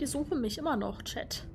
Die suchen mich immer noch, Chat.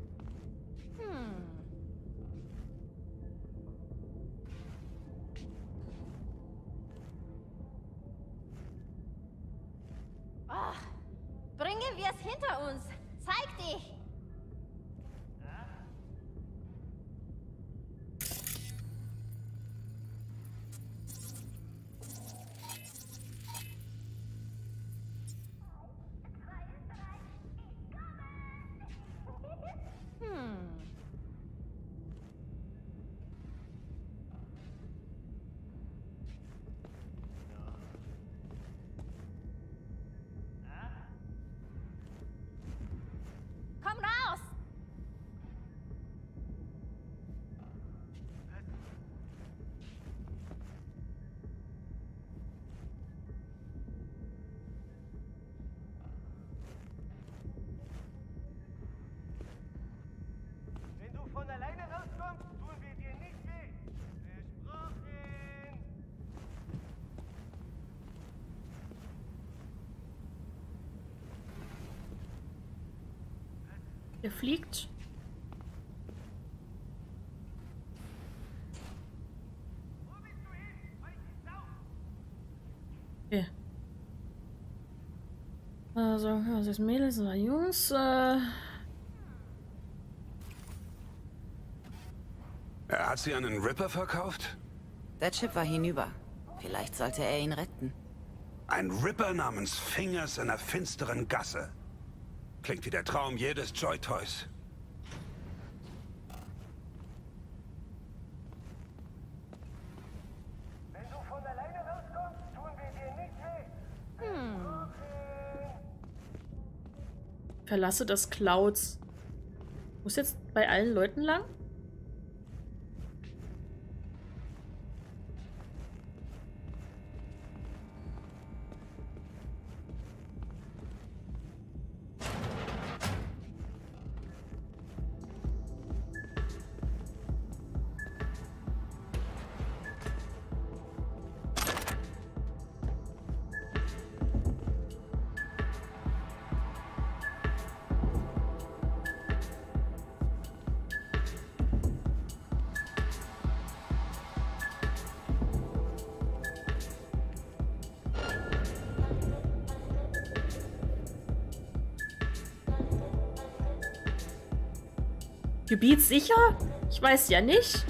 Er fliegt. Okay. Also, das ist Mädels oder Jungs. Er hat sie an den Ripper verkauft? Der Chip war hinüber. Vielleicht sollte er ihn retten. Ein Ripper namens Fingers in einer finsteren Gasse. Klingt wie der Traum jedes Joy-Toys. Wenn du von alleine rauskommst, tun wir dir nicht weh. Verlasse das Clouds. Muss jetzt bei allen Leuten lang? Gebiet sicher? Ich weiß ja nicht.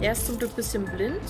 Er ist zum Glück ein bisschen blind.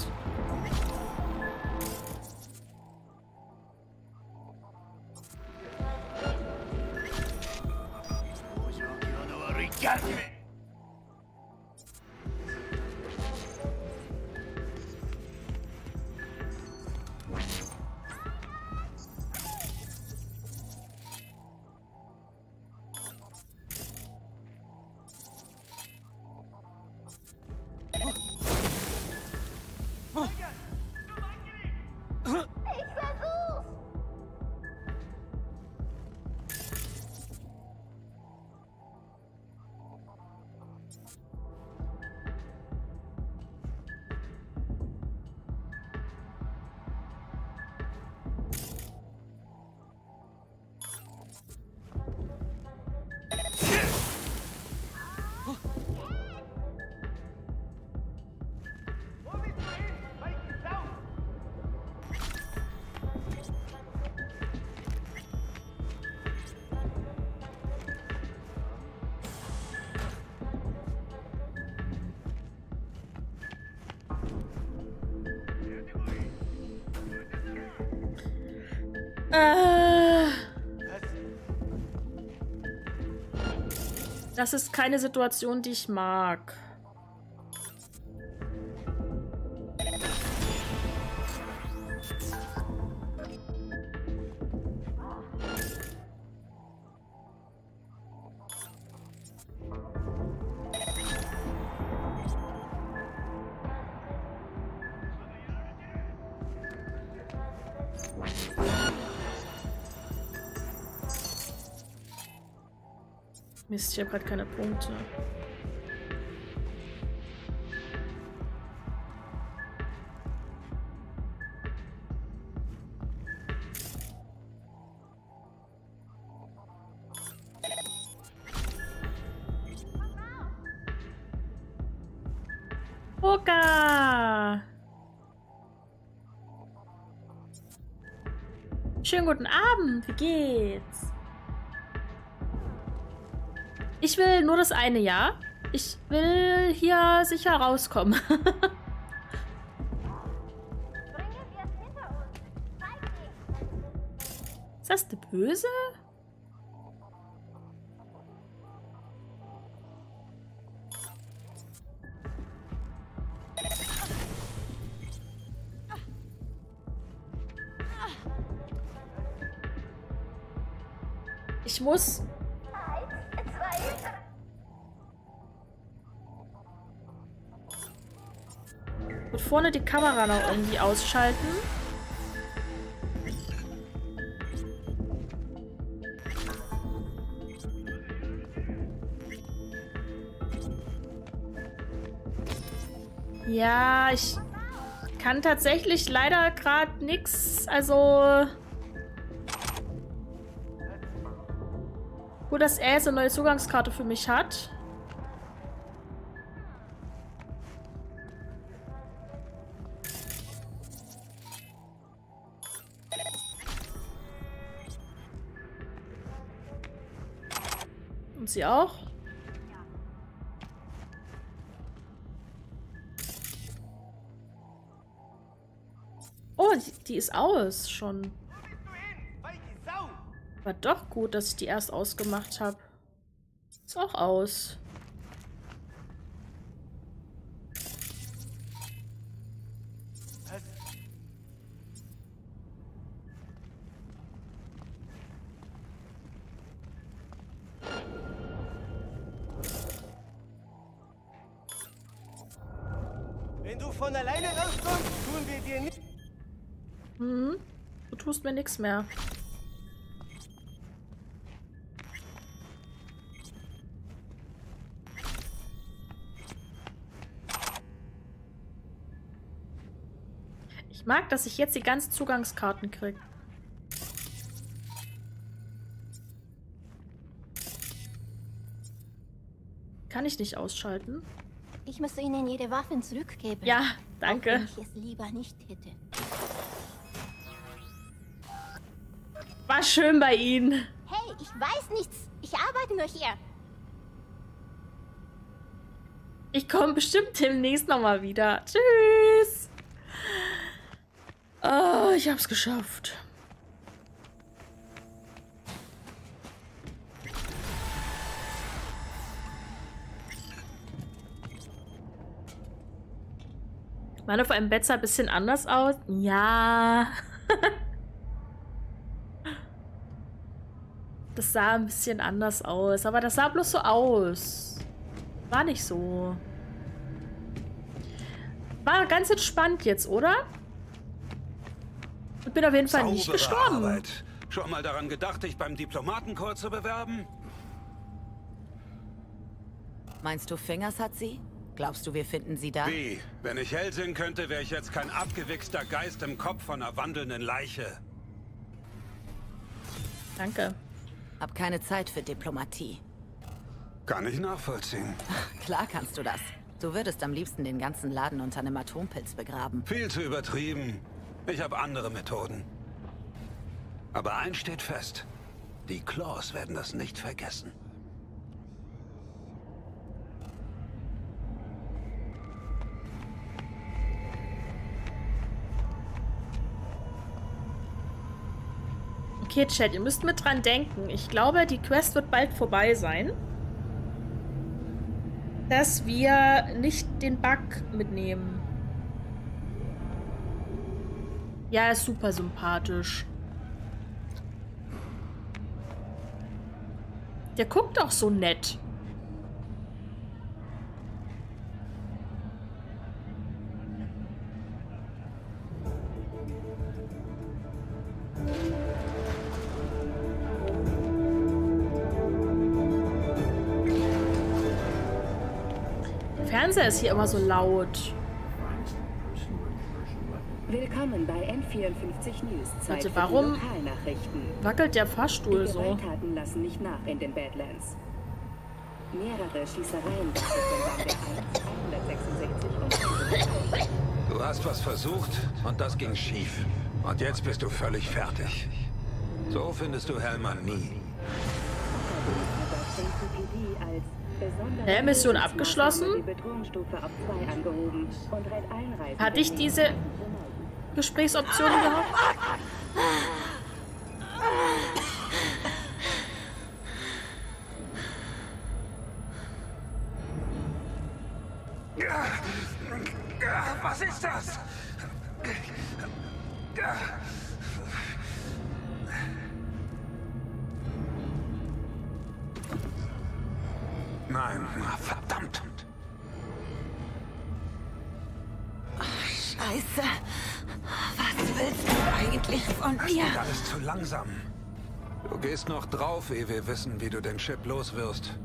Das ist keine Situation, die ich mag. Mist, ich habe gerade keine Punkte. Schönen guten Abend, wie geht's? Ich will nur das eine, ja? Ich will hier sicher rauskommen. Ist das der Böse? Ich muss. Und vorne die Kamera noch irgendwie ausschalten. Ja, ich kann tatsächlich leider gerade nichts. Also. Gut, dass er jetzt eine neue Zugangskarte für mich hat. Und sie auch. Oh, die ist aus schon. War doch gut, dass ich die erst ausgemacht habe. Ist auch aus. Was? Wenn du von alleine rauskommst, tun wir dir nicht. Mhm. Du tust mir nichts mehr. Ich mag, dass ich jetzt die ganzen Zugangskarten kriege. Kann ich nicht ausschalten? Ich müsste Ihnen Ihre Waffen zurückgeben. Ja, danke. Auch wenn ich es lieber nicht hätte. War schön bei Ihnen. Hey, ich weiß nichts. Ich arbeite nur hier. Ich komme bestimmt demnächst nochmal wieder. Tschüss. Oh, ich hab's geschafft. Meine vor allem Bett sah ein bisschen anders aus. Ja. Das sah ein bisschen anders aus. Aber das sah bloß so aus. War nicht so. War ganz entspannt jetzt, oder? Ich bin auf jeden Fall nicht gestorben. Arbeit. Schon mal daran gedacht, dich beim Diplomatenkorps zu bewerben? Meinst du, Fingers hat sie? Glaubst du, wir finden sie da? Wie? Wenn ich Hellsinn könnte, wäre ich jetzt kein abgewichster Geist im Kopf von einer wandelnden Leiche. Danke. Hab keine Zeit für Diplomatie. Kann ich nachvollziehen. Ach, klar kannst du das. Du würdest am liebsten den ganzen Laden unter einem Atompilz begraben. Viel zu übertrieben. Ich habe andere Methoden. Aber eins steht fest. Die Claws werden das nicht vergessen. Okay, Chat, ihr müsst mit dran denken. Ich glaube, die Quest wird bald vorbei sein. Dass wir nicht den Bug mitnehmen. Ja, er ist super sympathisch. Der guckt auch so nett. Fernseher ist hier immer so laut. Willkommen bei N54 News. Warte, warum wackelt der Fahrstuhl so? Die Gewalttaten lassen nicht nach in den Badlands. Mehrere Schießereien Du hast was versucht und das ging schief. Und jetzt bist du völlig fertig. So findest du Hellmann nie. Mission abgeschlossen? Hatte ich diese Gesprächsoption gehabt? Was ist das? Nein, verdammt. Oh, Scheiße. Was willst du eigentlich von mir? Das geht alles zu langsam. Du gehst noch drauf, ehe wir wissen, wie du den Chip loswirst.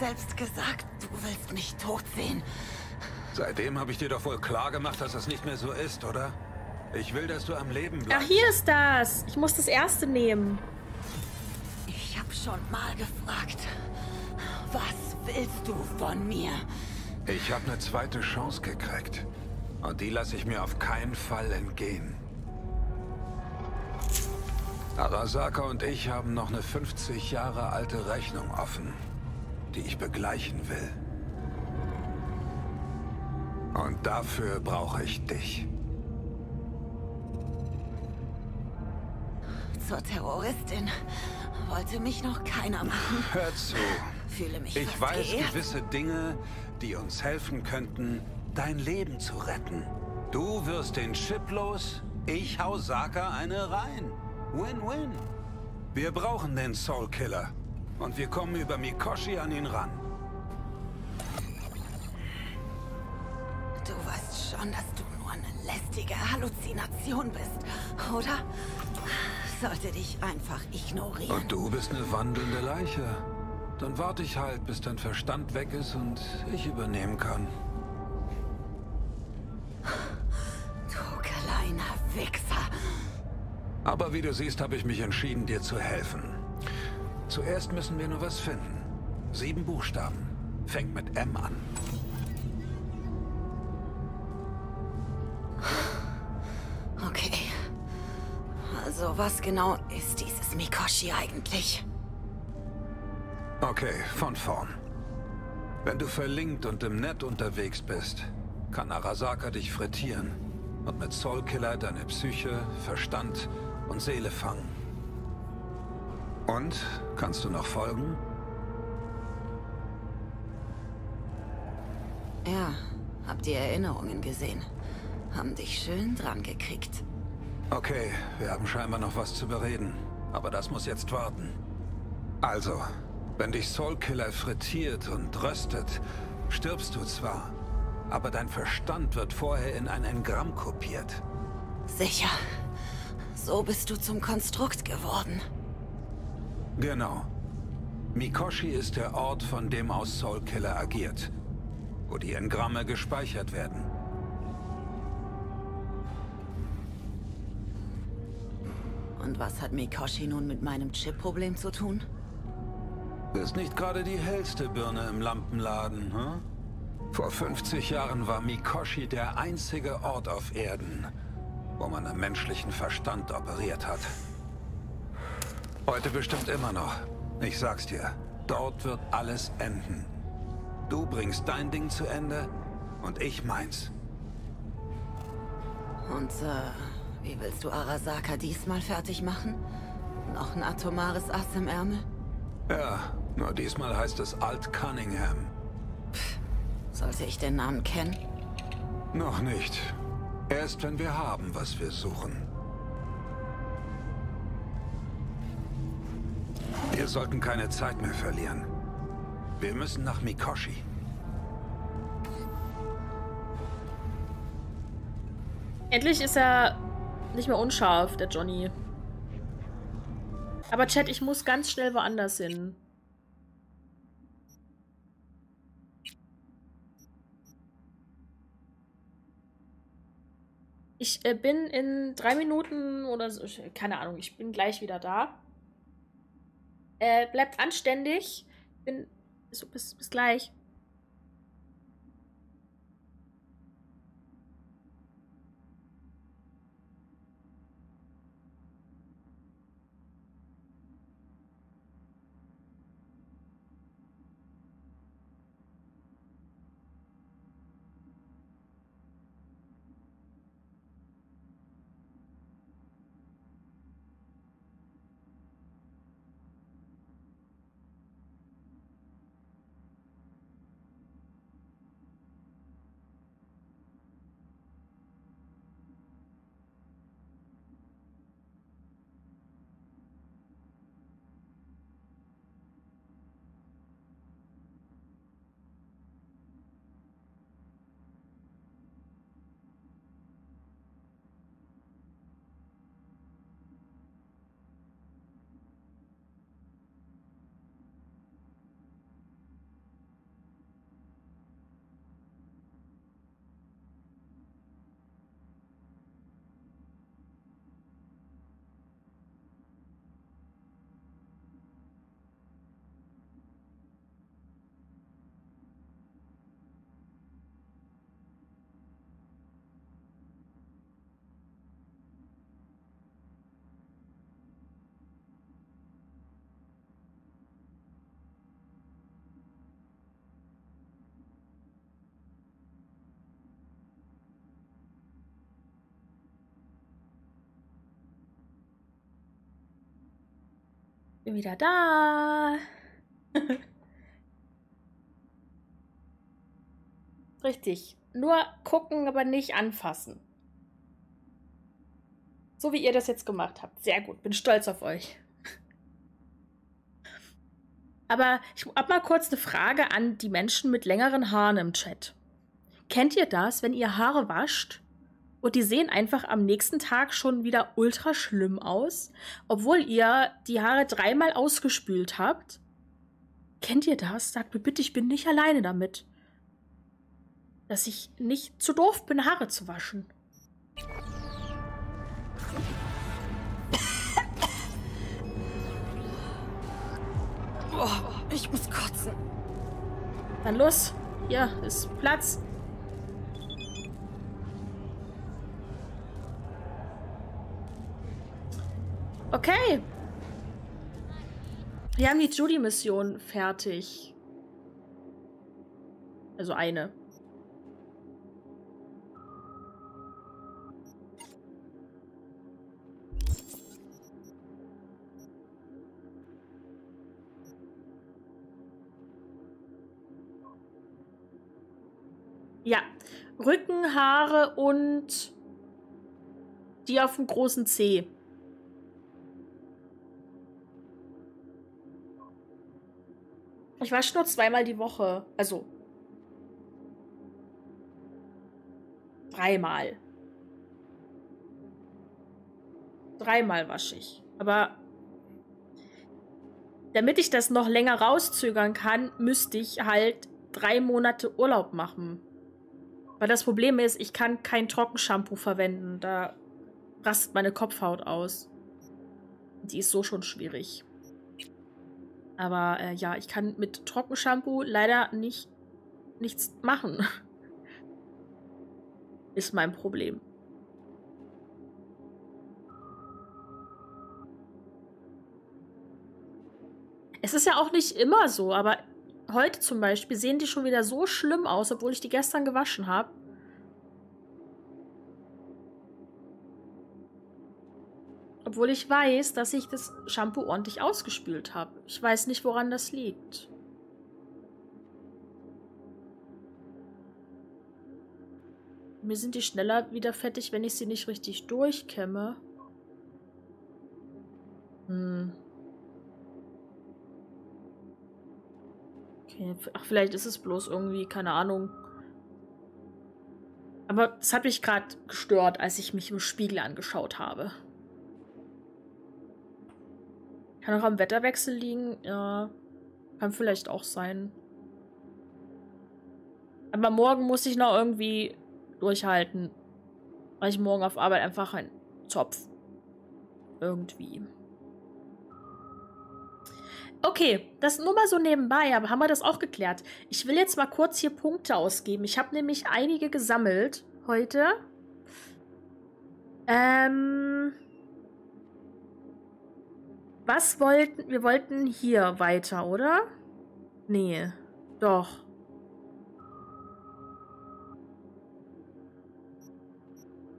Selbst gesagt, du willst mich tot sehen. Seitdem habe ich dir doch wohl klar gemacht, dass das nicht mehr so ist, oder? Ich will, dass du am Leben bleibst. Ach, hier ist das. Ich muss das erste nehmen. Ich habe schon mal gefragt, was willst du von mir? Ich habe eine zweite Chance gekriegt. Und die lasse ich mir auf keinen Fall entgehen. Arasaka und ich haben noch eine 50 Jahre alte Rechnung offen, die ich begleichen will. Und dafür brauche ich dich. Zur Terroristin wollte mich noch keiner machen. Hör zu. Fühle mich ich weiß geehrt. Gewisse Dinge, die uns helfen könnten, dein Leben zu retten. Du wirst den Chip los, ich hau Saka eine rein. Win-win. Wir brauchen den Soulkiller. Und wir kommen über Mikoshi an ihn ran. Du weißt schon, dass du nur eine lästige Halluzination bist, oder? Sollte dich einfach ignorieren. Und du bist eine wandelnde Leiche. Dann warte ich halt, bis dein Verstand weg ist und ich übernehmen kann. Du kleiner Wichser. Aber wie du siehst, habe ich mich entschieden, dir zu helfen. Zuerst müssen wir nur was finden. 7 Buchstaben. Fängt mit M an. Okay. Also was genau ist dieses Mikoshi eigentlich? Okay, von vorn. Wenn du verlinkt und im Netz unterwegs bist, kann Arasaka dich frittieren und mit Soulkiller deine Psyche, Verstand und Seele fangen. Und? Kannst du noch folgen? Ja, hab die Erinnerungen gesehen. Haben dich schön dran gekriegt. Okay, wir haben scheinbar noch was zu bereden. Aber das muss jetzt warten. Also, wenn dich Soulkiller frittiert und röstet, stirbst du zwar, aber dein Verstand wird vorher in ein Engramm kopiert. Sicher. So bist du zum Konstrukt geworden. Genau. Mikoshi ist der Ort, von dem aus Soulkiller agiert, wo die Engramme gespeichert werden. Und was hat Mikoshi nun mit meinem Chip-Problem zu tun? Du bist nicht gerade die hellste Birne im Lampenladen, hm? Vor 50 Jahren war Mikoshi der einzige Ort auf Erden, wo man am menschlichen Verstand operiert hat. Heute bestimmt immer noch. Ich sag's dir, dort wird alles enden. Du bringst dein Ding zu Ende und ich meins. Und wie willst du Arasaka diesmal fertig machen? Noch ein atomares Ass im Ärmel? Ja, nur diesmal heißt es Alt Cunningham. Pff, sollte ich den Namen kennen? Noch nicht. Erst wenn wir haben, was wir suchen. Wir sollten keine Zeit mehr verlieren. Wir müssen nach Mikoshi. Endlich ist er nicht mehr unscharf, der Johnny. Aber Chat, ich muss ganz schnell woanders hin. Ich bin in 3 Minuten oder so, keine Ahnung, ich bin gleich wieder da. Bleibt anständig. Bis gleich. Wieder da. Richtig. Nur gucken, aber nicht anfassen. So wie ihr das jetzt gemacht habt. Sehr gut. Bin stolz auf euch. Aber ich habe mal kurz eine Frage an die Menschen mit längeren Haaren im Chat. Kennt ihr das, wenn ihr Haare wascht? Und die sehen einfach am nächsten Tag schon wieder ultra schlimm aus, obwohl ihr die Haare 3-mal ausgespült habt. Kennt ihr das? Sagt mir bitte, ich bin nicht alleine damit. Dass ich nicht zu doof bin, Haare zu waschen. Boah, ich muss kotzen. Dann los. Ja, ist Platz. Okay. Wir haben die Judy-Mission fertig. Also eine. Ja. Rückenhaare und die auf dem großen Zeh. Ich wasche nur 2-mal die Woche. Also 3-mal. 3-mal wasche ich. Aber damit ich das noch länger rauszögern kann, müsste ich halt 3 Monate Urlaub machen. Weil das Problem ist, ich kann kein Trockenshampoo verwenden. Da rastet meine Kopfhaut aus. Die ist so schon schwierig. Aber ja, ich kann mit Trockenshampoo leider nichts machen. Ist mein Problem. Es ist ja auch nicht immer so, aber heute zum Beispiel sehen die schon wieder so schlimm aus, obwohl ich die gestern gewaschen habe. Obwohl ich weiß, dass ich das Shampoo ordentlich ausgespült habe. Ich weiß nicht, woran das liegt. Mir sind die schneller wieder fettig, wenn ich sie nicht richtig durchkämme. Okay. Ach, vielleicht ist es bloß irgendwie, keine Ahnung. Aber es hat mich gerade gestört, als ich mich im Spiegel angeschaut habe. Kann auch am Wetterwechsel liegen, ja, kann vielleicht auch sein. Aber morgen muss ich noch irgendwie durchhalten. weil ich morgen auf Arbeit einfach einen Zopf. Irgendwie. Okay, das nur mal so nebenbei, aber haben wir das auch geklärt. Ich will jetzt mal kurz hier Punkte ausgeben. Ich habe nämlich einige gesammelt heute. Was wollten... Wir wollten hier weiter, oder? Nee, doch.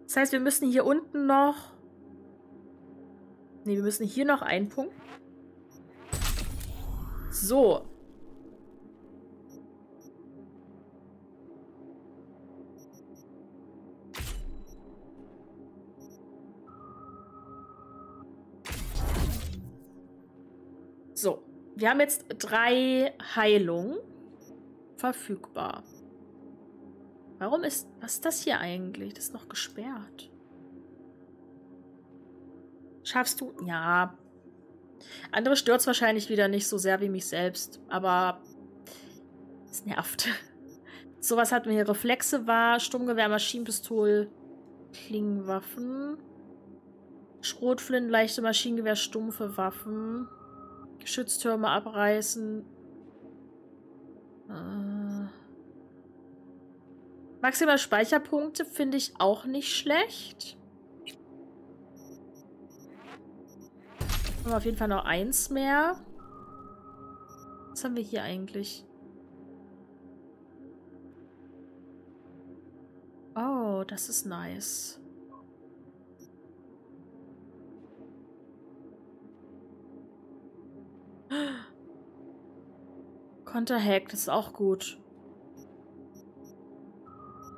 Das heißt, wir müssen hier unten noch... Nee, wir müssen hier noch einen Punkt... So. So. Wir haben jetzt 3 Heilungen verfügbar. Warum ist... Was ist das hier eigentlich? Das ist noch gesperrt. Schaffst du... Ja... Andere stört es wahrscheinlich wieder nicht so sehr wie mich selbst, aber es nervt. Sowas hatten wir hier. Reflexe war, Sturmgewehr, Maschinenpistol, Klingenwaffen, Schrotflinten, leichte Maschinengewehr, stumpfe Waffen, Geschütztürme abreißen. Maximal Speicherpunkte finde ich auch nicht schlecht. Haben wir auf jeden Fall noch 1 mehr. Was haben wir hier eigentlich? Oh, das ist nice. Konterhack, das ist auch gut.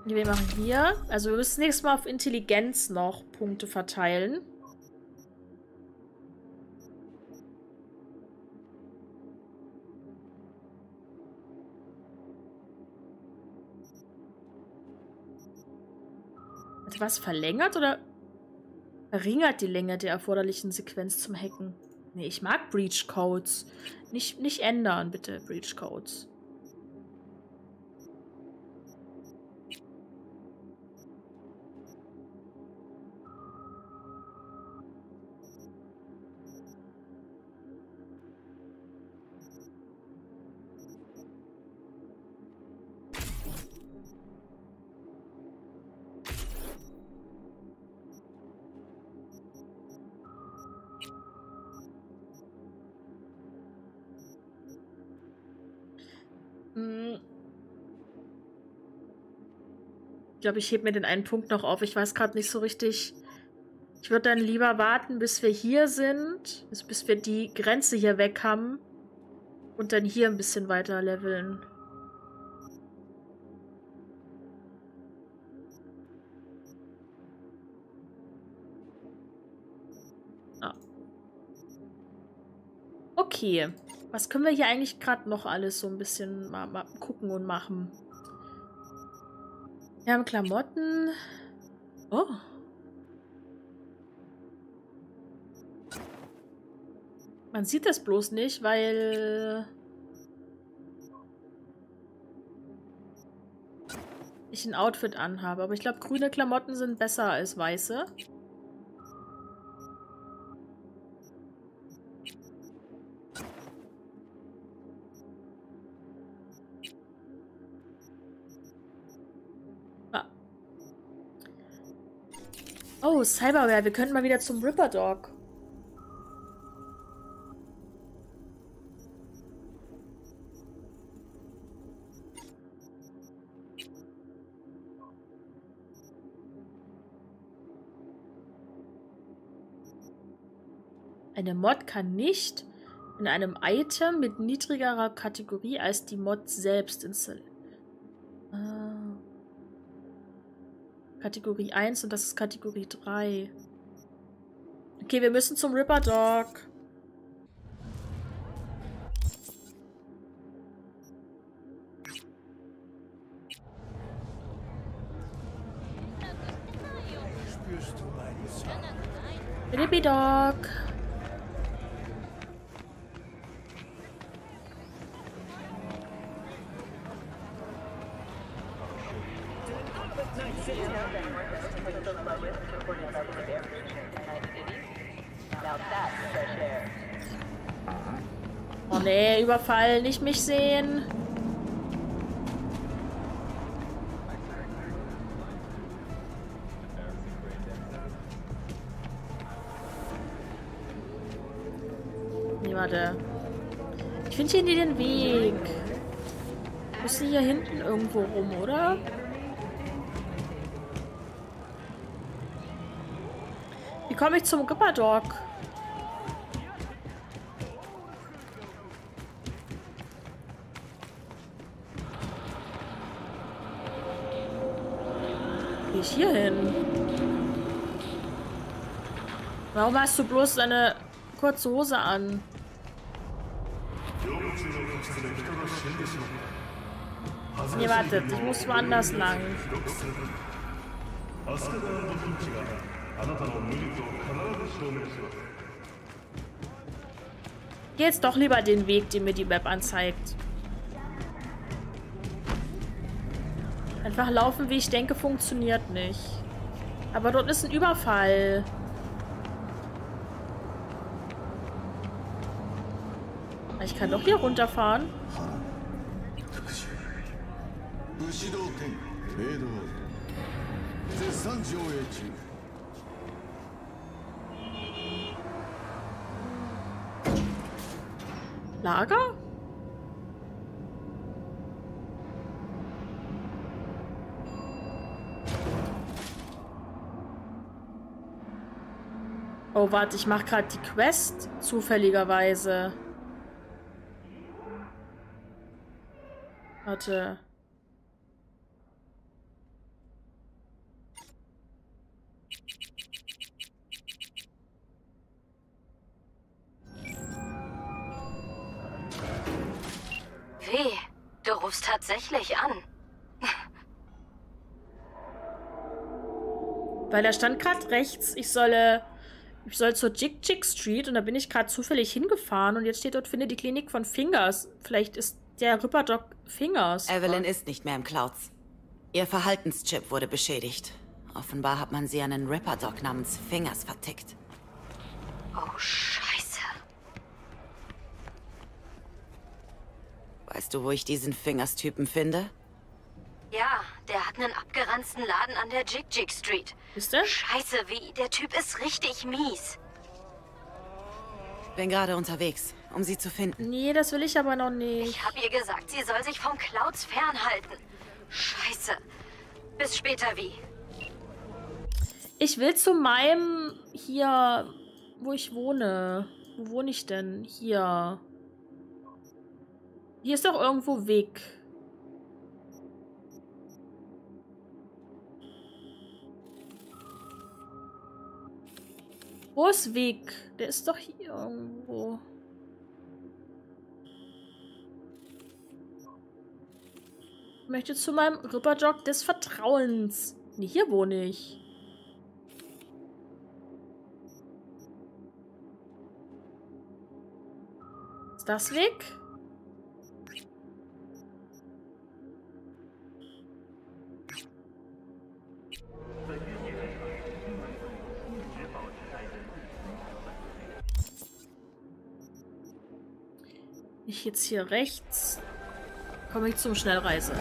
Wir machen hier. Also wir müssen nächstes Mal auf Intelligenz noch Punkte verteilen. Was verlängert oder verringert die Länge der erforderlichen Sequenz zum Hacken? Nee, ich mag Breach Codes. Nicht ändern, bitte, Breach Codes. Ich glaube, ich hebe mir den einen Punkt noch auf. Ich weiß gerade nicht so richtig. Ich würde dann lieber warten, bis wir hier sind. Also bis wir die Grenze hier weg haben. Und dann hier ein bisschen weiter leveln. Ah. Okay. Was können wir hier eigentlich gerade noch alles so ein bisschen mal gucken und machen? Wir haben Klamotten. Oh. Man sieht das bloß nicht, weil ich ein Outfit anhabe. Aber ich glaube, grüne Klamotten sind besser als weiße. Oh, Cyberware. Wir könnten mal wieder zum Ripperdoc. Eine Mod kann nicht in einem Item mit niedrigerer Kategorie als die Mod selbst installieren. Kategorie 1 und das ist Kategorie 3. Okay, wir müssen zum Ripperdoc. Spürst du meinen Sound? Ripperdoc. Oh nee, Überfall, nicht mich sehen. Niemanden. Ich finde hier nie den Weg. Müssen hier hinten irgendwo rum, oder? Wie komme ich zum Ripperdoc? Gehe ich hier hin? Warum hast du bloß deine kurze Hose an? Nee, wartet, ich muss woanders lang. Geh jetzt doch lieber den Weg, den mir die Map anzeigt. Einfach laufen, wie ich denke, funktioniert nicht. Aber dort ist ein Überfall. Ich kann doch hier runterfahren. Lager? Oh, warte, ich mache gerade die Quest zufälligerweise. Warte. Weh, du rufst tatsächlich an. Weil da stand gerade rechts, ich soll zur Jig Jig Street und da bin ich gerade zufällig hingefahren und jetzt steht dort, finde die Klinik von Fingers. Vielleicht ist der Ripperdoc Fingers. Evelyn ist nicht mehr im Clouds. Ihr Verhaltenschip wurde beschädigt. Offenbar hat man sie an einen Ripperdoc namens Fingers vertickt. Oh, Scheiße. Weißt du, wo ich diesen Fingers-Typen finde? Ja, der hat einen abgeranzten Laden an der Jig Jig Street. Ist das? Scheiße, wie, der Typ ist richtig mies. Bin gerade unterwegs, um sie zu finden. Nee, das will ich aber noch nicht. Ich habe ihr gesagt, sie soll sich vom Clouds fernhalten. Scheiße. Bis später, wie. Ich will zu meinem hier, wo ich wohne. Wo wohne ich denn? Hier. Hier ist doch irgendwo Weg. Wo ist Weg? Der ist doch hier irgendwo. Ich möchte zu meinem Ripperdoc des Vertrauens. Nee, hier wohne ich. Ist das Weg? Jetzt hier rechts komme ich zum Schnellreise.